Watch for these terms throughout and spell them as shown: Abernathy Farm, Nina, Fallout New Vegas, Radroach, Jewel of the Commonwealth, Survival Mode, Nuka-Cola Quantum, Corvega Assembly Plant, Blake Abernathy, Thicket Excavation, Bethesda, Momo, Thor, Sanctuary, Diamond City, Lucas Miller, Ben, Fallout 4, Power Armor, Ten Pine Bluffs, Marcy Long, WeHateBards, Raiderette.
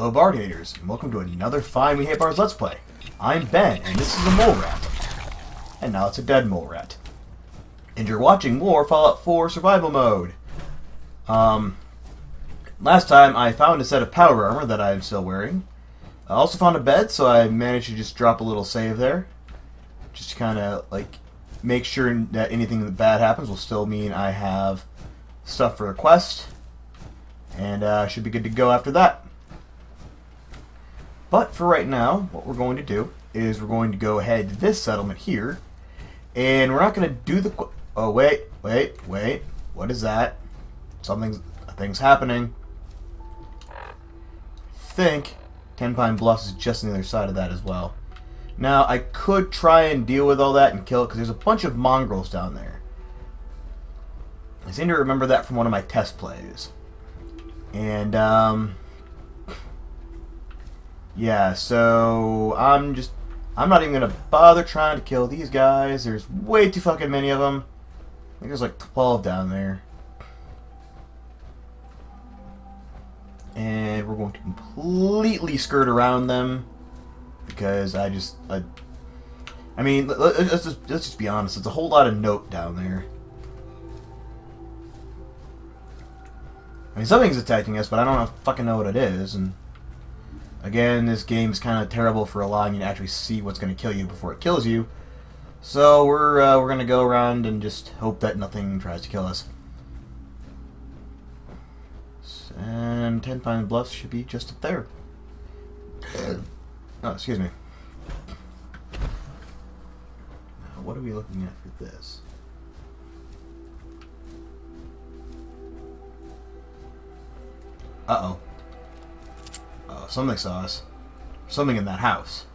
Hello, Bard Haters, and welcome to another fine WeHateBards Let's Play. I'm Ben, and this is a mole rat. And now it's a dead mole rat. And you're watching more Fallout 4 Survival Mode. Last time I found a set of power armor that I'm still wearing. I also found a bed, so I managed to just drop a little save there. Just to kind of, like, make sure that anything bad happens will still mean I have stuff for a quest. And should be good to go after that. But for right now, what we're going to do is we're going to go ahead to this settlement here, and we're not going to do the... Oh, wait. What is that? Something's happening. I think Ten Pine Bluffs is just on the other side of that as well. Now, I could try and deal with all that and kill it, because there's a bunch of mongrels down there. I seem to remember that from one of my test plays. And, yeah, so I'm not even going to bother trying to kill these guys. There's way too fucking many of them. I think there's like 12 down there. And we're going to completely skirt around them. Because I mean, let's just be honest. It's a whole lot of nope down there. I mean, something's attacking us, but I don't fucking know what it is, and... Again, this game is kind of terrible for allowing you to actually see what's going to kill you before it kills you. So we're going to go around and just hope that nothing tries to kill us. And Ten Pine Bluffs should be just up there. Oh, excuse me. Now, what are we looking at for this? Uh-oh. Oh, something saw us. Something in that house.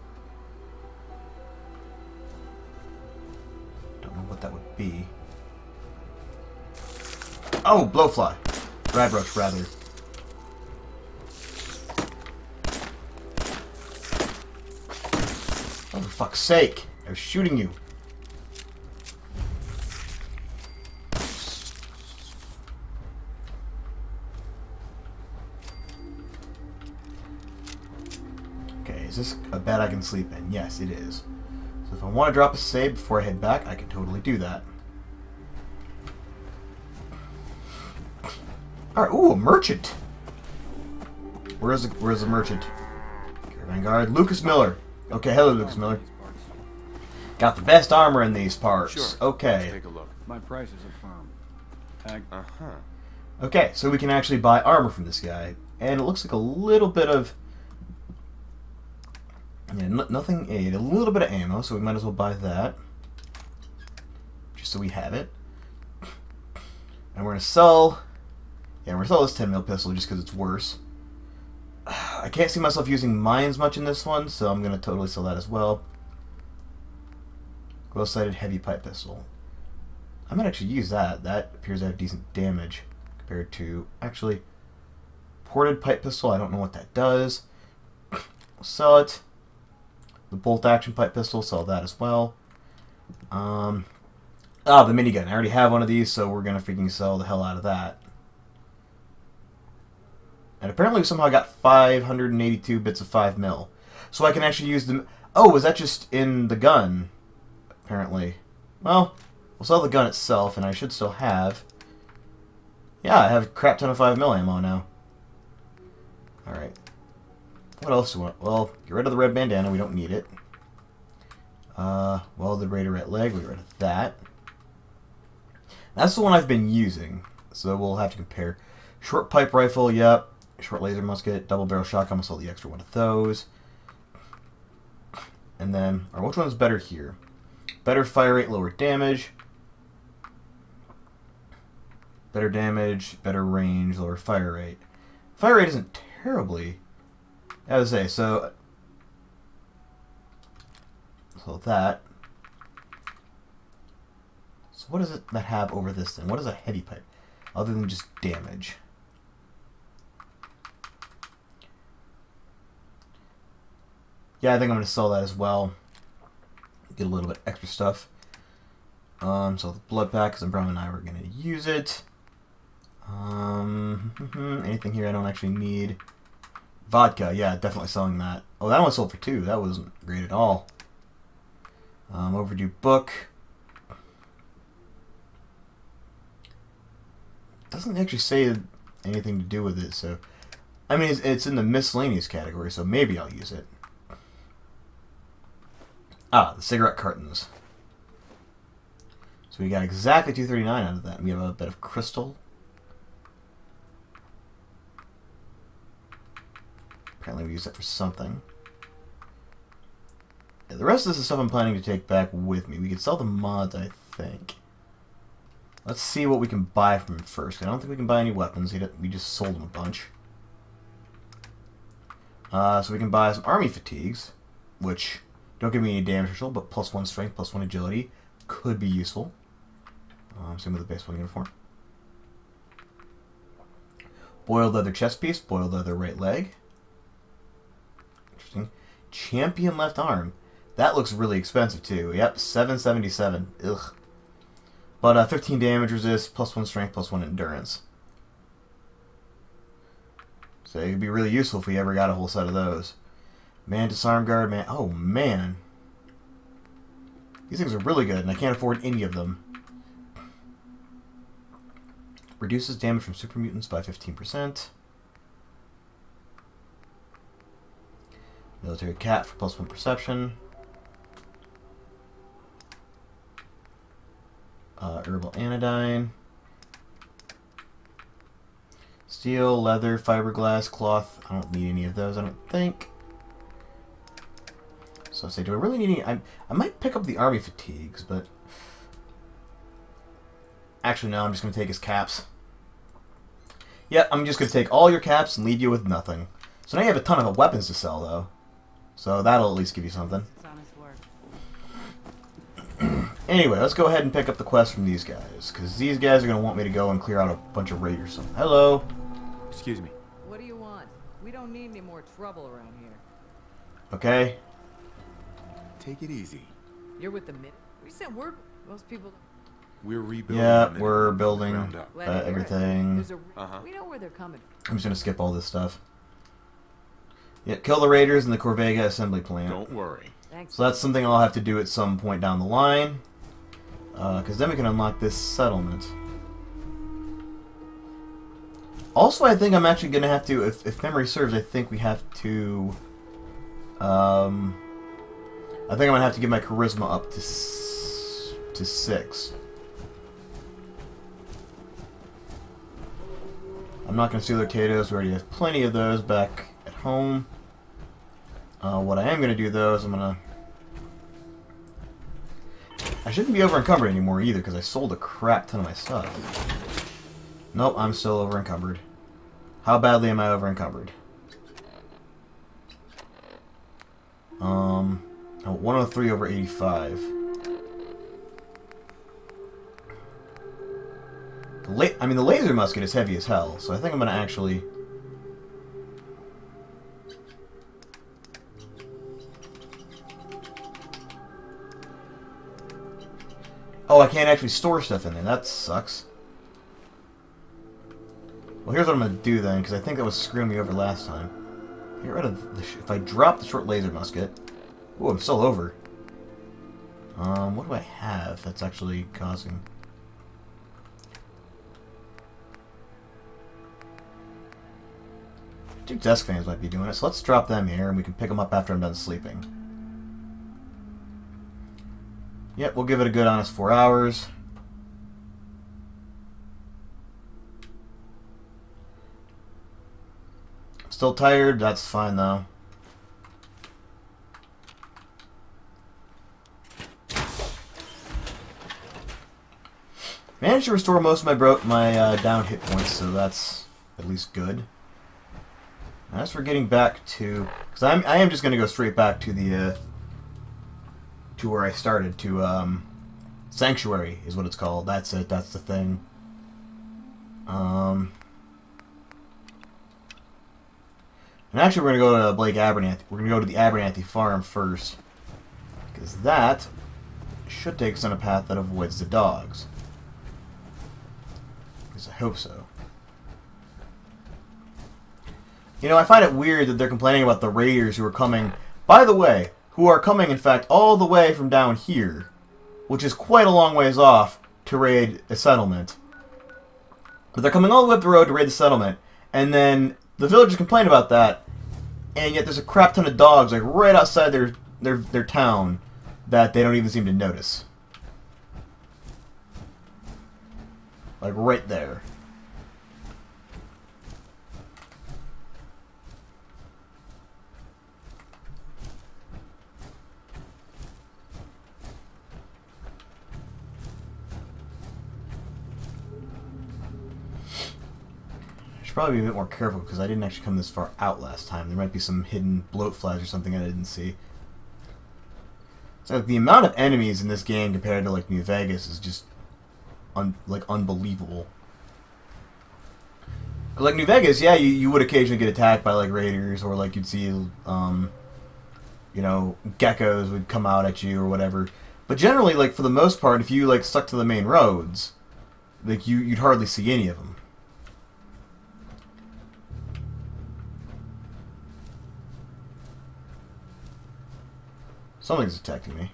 Don't know what that would be. Oh, blowfly. Radroach, rather. Oh, for fuck's sake. They're shooting you. Is this a bed I can sleep in? Yes, it is. So if I want to drop a save before I head back, I can totally do that. Alright, ooh, a merchant! Where's the merchant? Caravan guard, Lucas Miller! Okay, hello, Lucas Miller. Got the best armor in these parts. Okay. Take a look. My prices are firm. Okay, so we can actually buy armor from this guy. And it looks like a little bit of... Yeah, nothing aid. A little bit of ammo, so we might as well buy that. Just so we have it. And we're going to sell... Yeah, we're going to sell this 10mm pistol just because it's worse. I can't see myself using mines much in this one, so I'm going to totally sell that as well. Glow-sighted heavy pipe pistol. I might actually use that. That appears to have decent damage compared to... Actually, ported pipe pistol, I don't know what that does. We'll sell it. The bolt-action pipe pistol, sell that as well. The minigun. I already have one of these, so we're going to freaking sell the hell out of that. And apparently we somehow got 582 bits of 5mm. So I can actually use them... Oh, was that just in the gun? Apparently. Well, we'll sell the gun itself, and I should still have... Yeah, I have a crap ton of 5mm ammo now. Alright. What else do we want? Well, get rid of the red bandana. We don't need it. Well, the Raiderette leg. We get rid of that. That's the one I've been using, so we'll have to compare. Short pipe rifle, yep. Short laser musket, double barrel shotgun. I'll sell the extra one of those. And then, or which one's better here? Better fire rate, lower damage. Better damage, better range, lower fire rate. Fire rate isn't terribly... As I say, so that. So what is it that have over this thing? What is a heavy pipe, other than just damage? Yeah, I think I'm gonna sell that as well. Get a little bit extra stuff. So the blood pack, because Brown and I were gonna use it. Anything here I don't actually need. Vodka, yeah, definitely selling that. Oh, that one sold for 2. That wasn't great at all. Overdue book. Doesn't actually say anything to do with it, so... I mean, it's in the miscellaneous category, so maybe I'll use it. Ah, the cigarette cartons. So we got exactly 239 out of that. We have a bit of crystal. Apparently we used it for something. Yeah, the rest of this is stuff I'm planning to take back with me. We could sell the mods, I think. Let's see what we can buy from him first. I don't think we can buy any weapons. We just sold him a bunch. So we can buy some army fatigues, which don't give me any damage control, but +1 strength, +1 agility could be useful. Same with the baseball uniform. Boiled leather chest piece, boiled leather right leg. Interesting. Champion left arm. That looks really expensive too. Yep, 777. Ugh. But 15 damage resist, +1 strength, +1 endurance. So it could be really useful if we ever got a whole set of those. Man, disarm guard, man. Oh, man. These things are really good, and I can't afford any of them. Reduces damage from super mutants by 15%. Military cat for +1 perception. Herbal anodyne. Steel, leather, fiberglass, cloth. I don't need any of those, I don't think. So I say, do I really need any? I might pick up the army fatigues, but... Actually, no, I'm just going to take his caps. Yeah, I'm just going to take all your caps and leave you with nothing. So now you have a ton of weapons to sell, though. So that'll at least give you something. Anyway, let's go ahead and pick up the quest from these guys, because these guys are going to want me to go and clear out a bunch of raiders or something. Hello! Excuse me. What do you want? We don't need any more trouble around here. Okay. Take it easy. You're with the mid. We sent word. Most people. We're rebuilding. Yeah, we're building everything. We know where they're coming from. I'm just gonna skip all this stuff. Yeah, kill the raiders in the Corvega Assembly Plant. Don't worry. Thanks. So that's something I'll have to do at some point down the line, because then we can unlock this settlement. Also, I think I'm actually gonna have to, if memory serves, I think we have to. I think I'm going to have to get my charisma up to 6. I'm not going to steal their potatoes. We already have plenty of those back at home. What I am going to do, though, is I'm going to... I shouldn't be over-encumbered anymore, either, because I sold a crap ton of my stuff. Nope, I'm still over-encumbered. How badly am I over-encumbered? 103 over 85. I mean, the laser musket is heavy as hell, so I think I'm going to actually... Oh, I can't actually store stuff in there. That sucks. Well, here's what I'm going to do then, because I think that was screwing me over last time. Get rid of the... If I drop the short laser musket... Ooh, I'm still over. What do I have that's actually causing? Two desk fans might be doing it, so let's drop them here and we can pick them up after I'm done sleeping. Yep, we'll give it a good honest 4 hours. I'm still tired, that's fine though. Managed to restore most of my down hit points, so that's at least good. And as for getting back to, because I am just going to go straight back to the to where I started, to Sanctuary is what it's called. That's it. That's the thing. And actually, we're going to go to Blake Abernathy. We're going to go to the Abernathy Farm first, because that should take us on a path that avoids the dogs. I hope so. You know, I find it weird that they're complaining about the raiders who are coming, by the way, who are coming, in fact, all the way from down here, which is quite a long ways off, to raid a settlement. But they're coming all the way up the road to raid the settlement, and then the villagers complain about that, and yet there's a crap ton of dogs, like, right outside their town that they don't even seem to notice. Like, right there. Probably be a bit more careful because I didn't actually come this far out last time. There might be some hidden bloat flies or something I didn't see. So like, the amount of enemies in this game compared to like New Vegas is just unbelievable. But, like New Vegas, yeah, you would occasionally get attacked by like raiders or like you'd see you know, geckos would come out at you or whatever. But generally, like for the most part, if you like stuck to the main roads, like you'd hardly see any of them. Something's attacking me.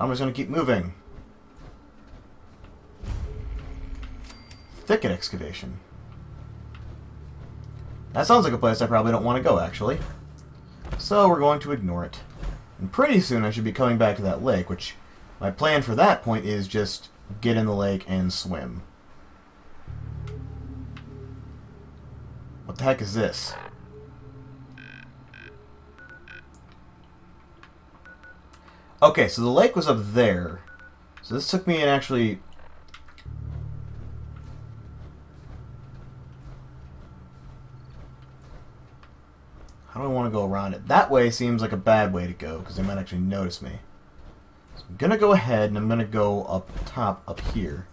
I'm just going to keep moving. Thicket Excavation. That sounds like a place I probably don't want to go, actually. So we're going to ignore it. And pretty soon I should be coming back to that lake, which my plan for that point is just get in the lake and swim. What the heck is this? Okay, so the lake was up there. So this took me and actually... How do I want to go around it? That way seems like a bad way to go, because they might actually notice me. So I'm going to go ahead, and I'm going to go up top, up here.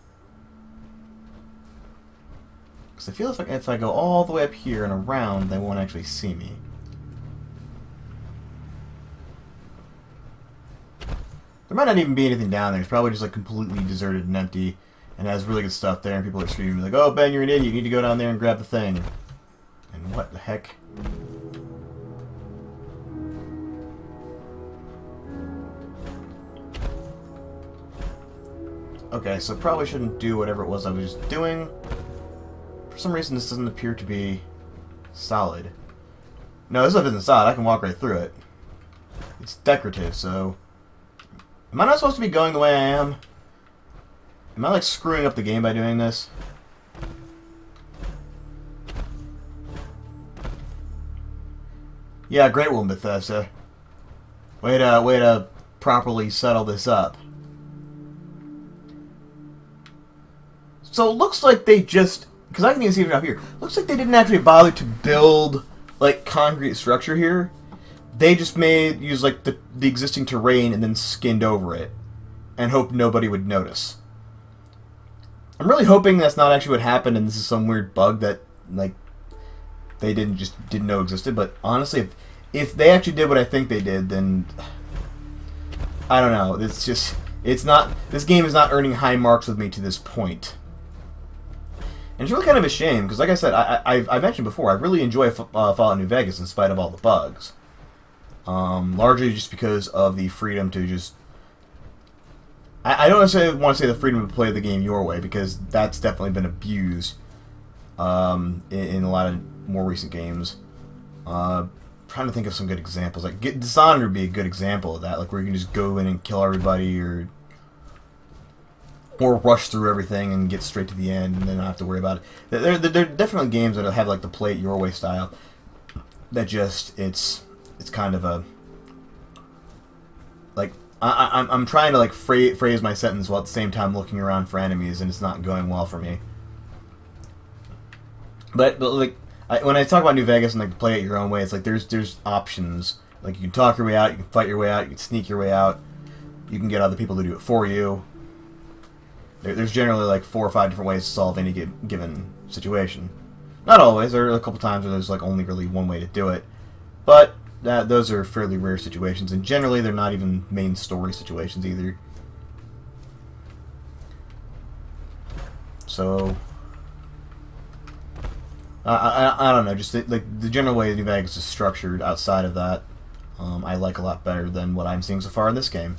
Because I feel like if I go all the way up here and around, they won't actually see me. There might not even be anything down there. It's probably just like completely deserted and empty and has really good stuff there and people are screaming like, oh Ben, you're an idiot, you need to go down there and grab the thing. And what the heck? Okay, so probably shouldn't do whatever it was I was just doing. For some reason this doesn't appear to be solid. No, this stuff isn't solid. I can walk right through it. It's decorative, so... Am I not supposed to be going the way I am? Am I, like, screwing up the game by doing this? Yeah, great one, Bethesda. Way to properly settle this up. So it looks like they just... Because I can even see it up here. Looks like they didn't actually bother to build, like, concrete structure here. They just used like the existing terrain and then skinned over it and hoped nobody would notice. I'm really hoping that's not actually what happened and this is some weird bug that like they didn't know existed, but honestly if they actually did what I think they did, then I don't know. It's just this game is not earning high marks with me to this point. And it's really kind of a shame because like I said, I've mentioned before, I really enjoy Fallout New Vegas in spite of all the bugs. Largely just because of the freedom to just... I don't necessarily want to say the freedom to play the game your way, because that's definitely been abused in a lot of more recent games. Trying to think of some good examples. Like Dishonored would be a good example of that, like where you can just go in and kill everybody, or rush through everything and get straight to the end and then not have to worry about it. There are definitely games that have like the play it your way style that just, it's kind of a like I'm trying to like phrase my sentence while at the same time looking around for enemies, and it's not going well for me. But like when I talk about New Vegas and like play it your own way, it's like there's options. Like you can talk your way out, you can fight your way out, you can sneak your way out, you can get other people to do it for you. There's generally like 4 or 5 different ways to solve any given situation. Not always. There are a couple times where there's like only really one way to do it, but those are fairly rare situations, and generally they're not even main story situations either. So I don't know, just like the general way New Vegas is structured outside of that, I like a lot better than what I'm seeing so far in this game,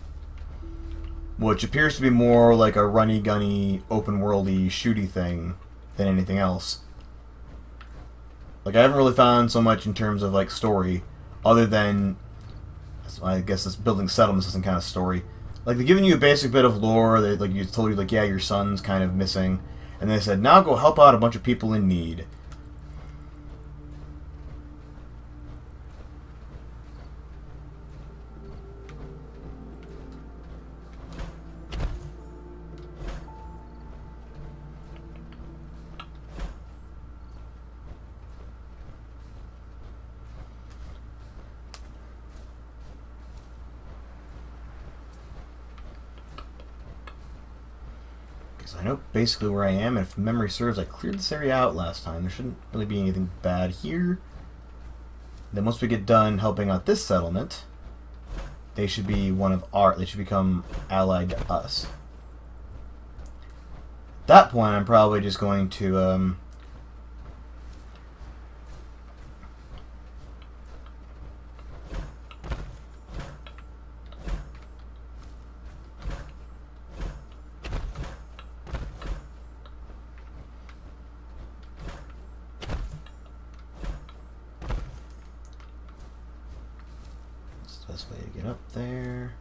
which appears to be more like a runny-gunny, open-worldy, shooty thing than anything else. Like, I haven't really found so much in terms of, like, story, other than, I guess, this building settlements is some kind of story. Like, they're giving you a basic bit of lore, they, like, you told you, like, yeah, your son's kind of missing, and they said, now go help out a bunch of people in need. I know basically where I am, and if memory serves, I cleared this area out last time. There shouldn't really be anything bad here. Then once we get done helping out this settlement, they should be one of our... they should become allied to us. At that point, I'm probably just going to... best way to get up there.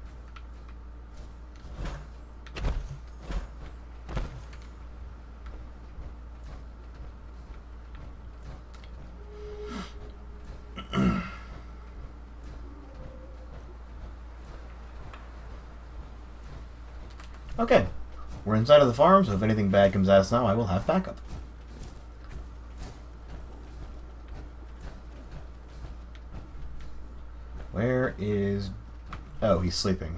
Okay, we're inside of the farm, so if anything bad comes at us now, I will have backup. Where is... oh, he's sleeping.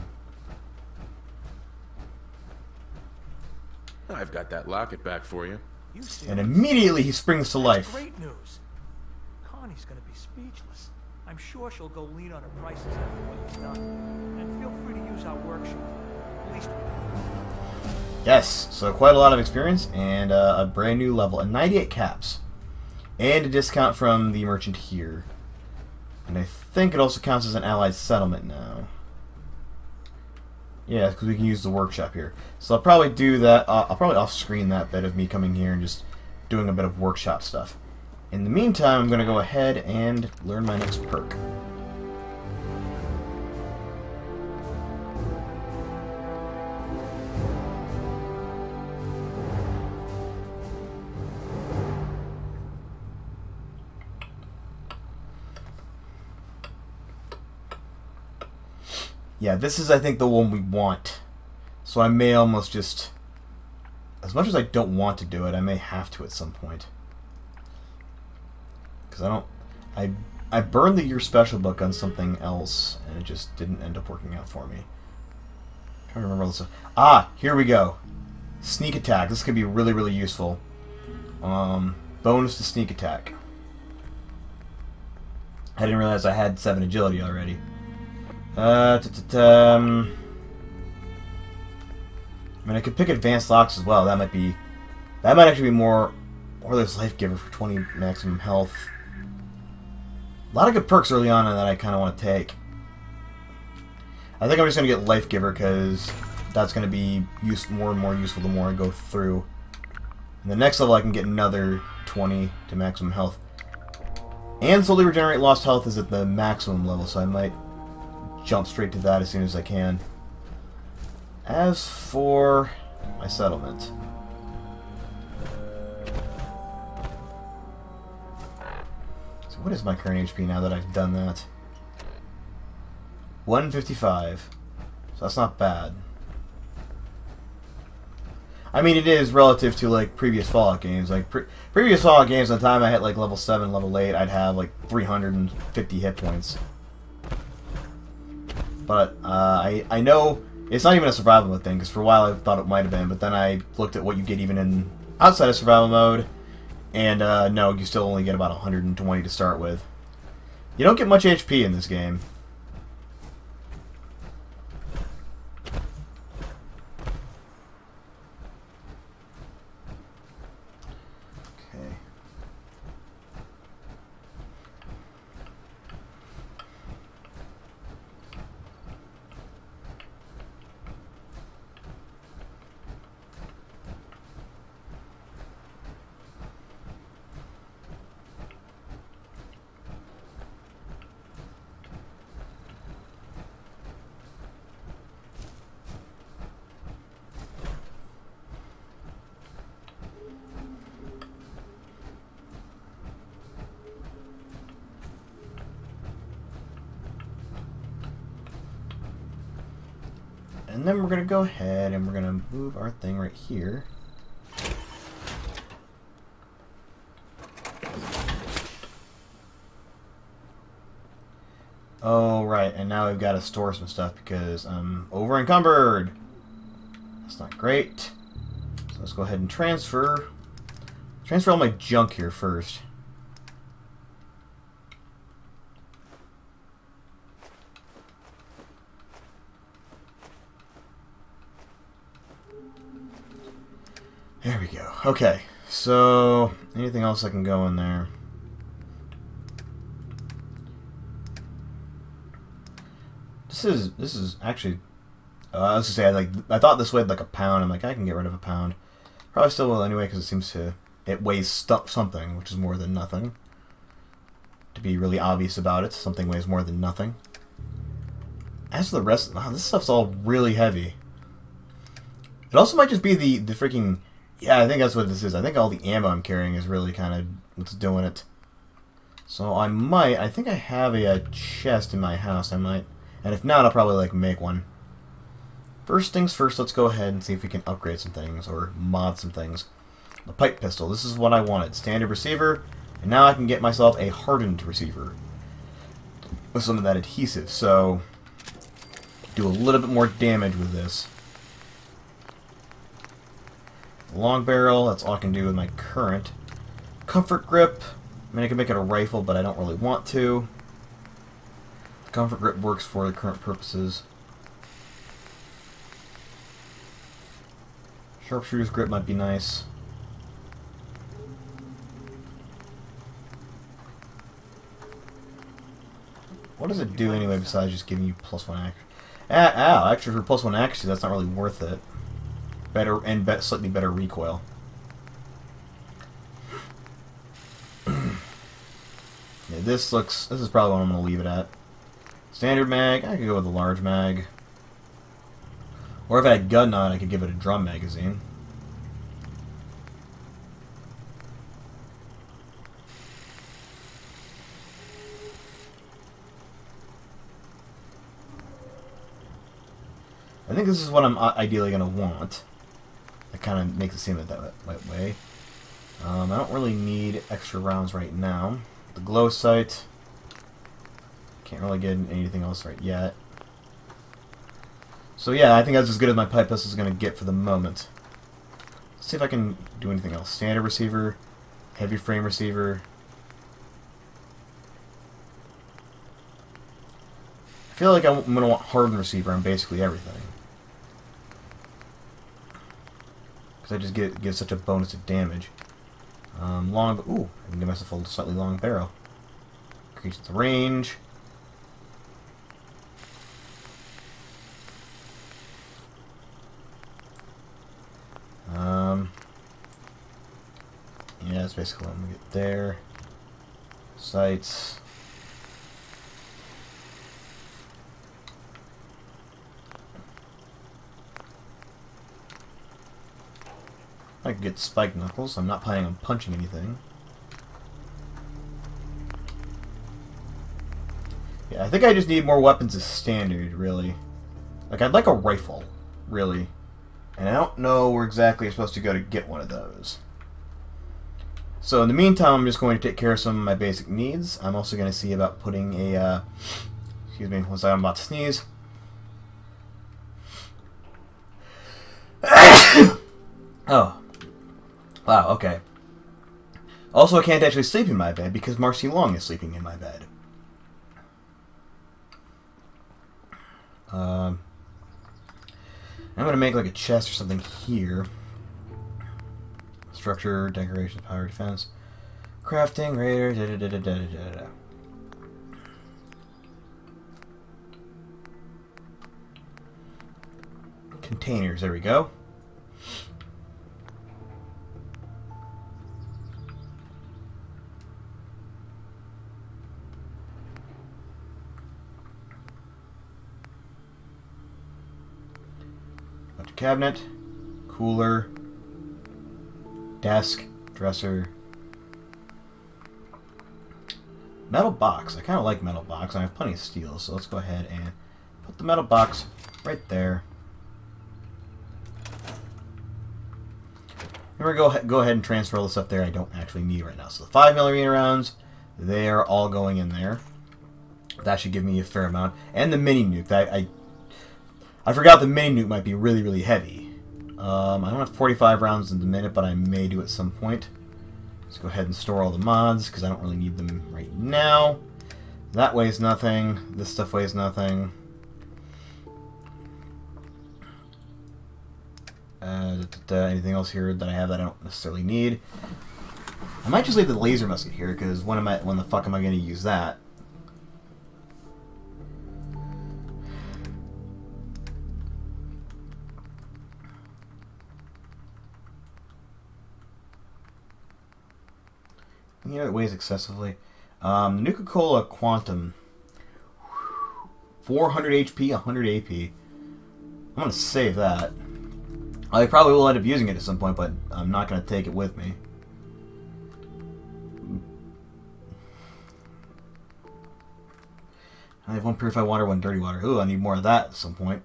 I've got that locket back for you. And immediately he springs to life. That's great news. Connie's gonna be speechless. I'm sure she'll go lean on her prices after what you've done. And feel free to use our workshop. At least we... yes, so quite a lot of experience and a brand new level. And 98 caps. And a discount from the merchant here. And I think it also counts as an allied settlement now. Yeah, because we can use the workshop here. So I'll probably do that. I'll probably off-screen that bit of me coming here and just doing a bit of workshop stuff. In the meantime, I'm going to go ahead and learn my next perk. Yeah, this is, I think, the one we want. So I may almost just... as much as I don't want to do it, I may have to at some point. Because I don't... I burned the Your Special book on something else, and it just didn't end up working out for me. I'm trying to remember all this stuff. Ah, here we go. Sneak attack. This could be really, really useful. Bonus to sneak attack. I didn't realize I had 7 agility already. I mean, I could pick advanced locks as well. That might actually be more, or this life giver for 20 maximum health. A lot of good perks early on that I kind of want to take. I think I'm just gonna get life giver because that's gonna be more and more useful the more I go through. In the next level, I can get another 20 to maximum health, and slowly regenerate lost health is at the maximum level, so I might jump straight to that as soon as I can. As for my settlement, so what is my current HP now that I've done that? 155. So that's not bad. I mean, it is relative to like previous Fallout games. Like previous Fallout games, by the time I hit like level 7, level 8, I'd have like 350 hit points. But I know it's not even a survival mode thing, because for a while I thought it might have been, but then I looked at what you get even in outside of survival mode, and no, you still only get about 120 to start with. You don't get much HP in this game. Okay. And then we're going to go ahead and we're going to move our thing right here. Oh, right, and now we've got to store some stuff because I'm over-encumbered. That's not great. So let's go ahead and transfer. Transfer all my junk here first. There we go. Okay, so anything else I can go in there? This is actually, I was gonna say, I thought this weighed like a pound. I'm like, I can get rid of a pound. Probably still will anyway, because it seems to, it weighs something, which is more than nothing. To be really obvious about it, something weighs more than nothing. As for the rest, wow, this stuff's all really heavy. It also might just be the freaking, yeah, I think that's what this is. I think all the ammo I'm carrying is really kind of what's doing it. So I might, I think I have a chest in my house, I might. And if not, I'll probably, like, make one. First things first, let's go ahead and see if we can upgrade some things, or mod some things. The pipe pistol, this is what I wanted. Standard receiver, and now I can get myself a hardened receiver. With some of that adhesive, so... do a little bit more damage with this. Long barrel, that's all I can do with my current. Comfort grip, I mean, I can make it a rifle, but I don't really want to. Comfort grip works for the current purposes. Sharpshooter's grip might be nice. What does it do anyway besides just giving you +1 accuracy? Ow, actually for +1 accuracy that's not really worth it. Better and slightly better recoil. Yeah, this is probably what I'm gonna leave it at. Standard mag, I could go with a large mag. Or if I had gun on, I could give it a drum magazine. I think this is what I'm ideally going to want. That kind of makes it seem that way. I don't really need extra rounds right now. The glow sight. Can't really get anything else right yet. So yeah, I think that's as good as my pipe pistol is going to get for the moment. Let's see if I can do anything else. Standard receiver, heavy frame receiver. I feel like I'm going to want hardened receiver on basically everything. Because I just give such a bonus of damage. Ooh, I can give myself a slightly long barrel. Increase the range. Yeah, that's basically what I'm gonna get there. Sights. I can get spike knuckles. I'm not planning on punching anything. Yeah, I think I just need more weapons as standard, really. Like, I'd like a rifle, really. And I don't know where exactly you're supposed to go to get one of those. So in the meantime, I'm just going to take care of some of my basic needs. I'm also going to see about putting a... excuse me, once I'm about to sneeze. Oh. Wow, okay. Also, I can't actually sleep in my bed because Marcy Long is sleeping in my bed. I'm going to make like a chest or something here. Structure, decoration, power, defense. Crafting, raider, da-da-da-da-da-da-da-da. Containers, there we go. Cabinet, cooler, desk, dresser, metal box. I kind of like metal box. I have plenty of steel, so let's go ahead and put the metal box right there. We're going to go ahead and transfer all the stuff there I don't actually need right now. So the 5mm rounds, they are all going in there. That should give me a fair amount. And the mini nuke. I forgot the mini nuke might be really, really heavy. I don't have 45 rounds in the minute, but I may do at some point. Let's go ahead and store all the mods, because I don't really need them right now. That weighs nothing. This stuff weighs nothing. Anything else here that I have that I don't necessarily need? I might just leave the laser musket here, because when the fuck am I going to use that? Yeah, it weighs excessively. Nuka-Cola Quantum. 400 HP, 100 AP. I'm going to save that. I probably will end up using it at some point, but I'm not going to take it with me. I have one purified water, one dirty water. Ooh, I need more of that at some point.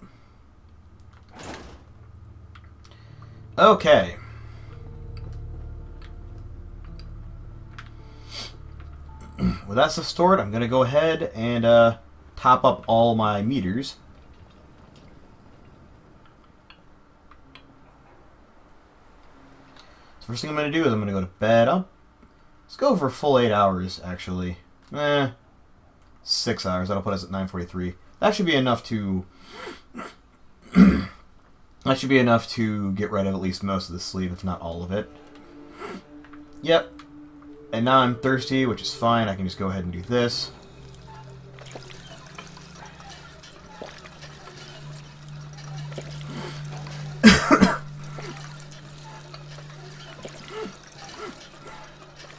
Okay. With that stuff stored, I'm going to go ahead and top up all my meters. So first thing I'm going to do is I'm going to go to bed. Let's go for full 8 hours, actually. 6 hours. That'll put us at 9:43. That should be enough to... that should be enough to get rid of at least most of the sleep, if not all of it. Yep. And now I'm thirsty, which is fine. I can just go ahead and do this.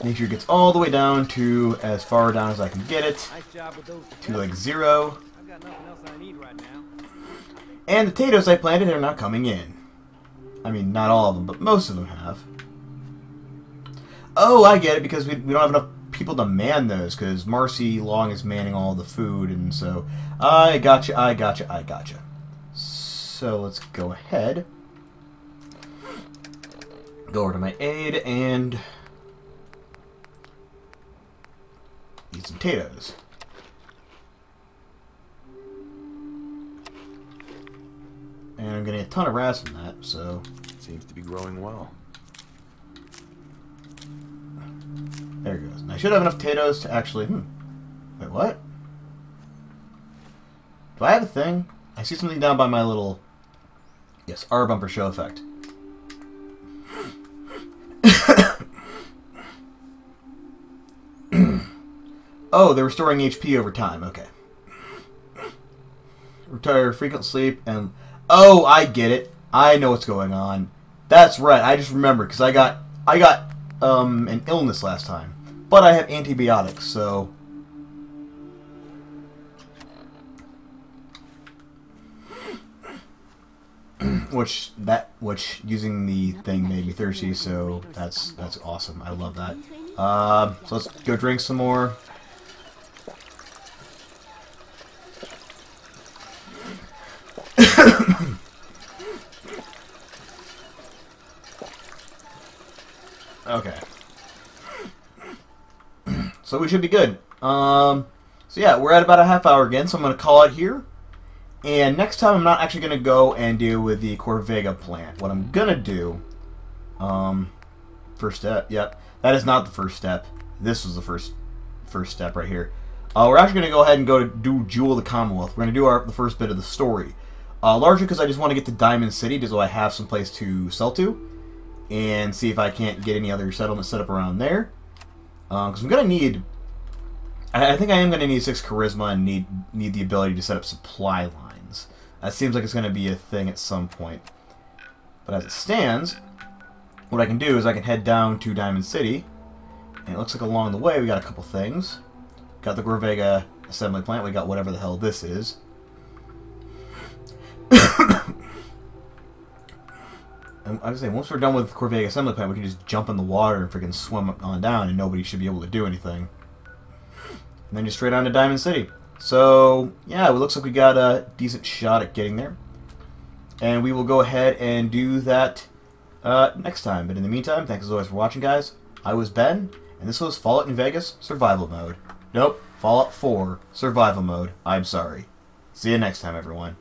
Make sure it gets all the way down to as far down as I can get it. To like 0. I've got nothing else I need right now. And the potatoes I planted are not coming in. I mean, not all of them, but most of them have. Oh, I get it, because we don't have enough people to man those, because Marcy Long is manning all the food, and so... I gotcha. So, let's go ahead. Go over to my aid, and... eat some potatoes. And I'm getting a ton of razz from that, so... seems to be growing well. There it goes. And I should have enough potatoes to actually... Wait, what? Do I have a thing? I see something down by my little... Yes, R bumper show effect. Oh, they're restoring HP over time. Okay. Retire frequent sleep and... Oh, I get it. I know what's going on. That's right. I just remembered, because I got... an illness last time. But I have antibiotics, so... which using the thing made me thirsty, so that's awesome. I love that. So let's go drink some more. Okay. So we should be good. So yeah, we're at about a half hour again, so I'm going to call it here. And next time I'm not actually going to go and deal with the Corvega plant. What I'm going to do... first step, yep. That is not the first step. This was the first step right here. We're actually going to go ahead and go to do Jewel of the Commonwealth. We're going to do the first bit of the story. Largely because I just want to get to Diamond City, just so I have some place to sell to. And see if I can't get any other settlement set up around there. Because I'm going to need... I think I am going to need 6 charisma and need the ability to set up supply lines. That seems like it's going to be a thing at some point. But as it stands, what I can do is I can head down to Diamond City. And it looks like along the way we got a couple things. Got the Corvega Assembly Plant. We got whatever the hell this is. I was saying, once we're done with Corvega Assembly Plant, we can just jump in the water and freaking swim on down, and nobody should be able to do anything. And then just straight on to Diamond City. So, yeah, it looks like we got a decent shot at getting there. And we will go ahead and do that next time. But in the meantime, thanks as always for watching, guys. I was Ben, and this was Fallout New Vegas Survival Mode. Nope, Fallout 4 Survival Mode. I'm sorry. See you next time, everyone.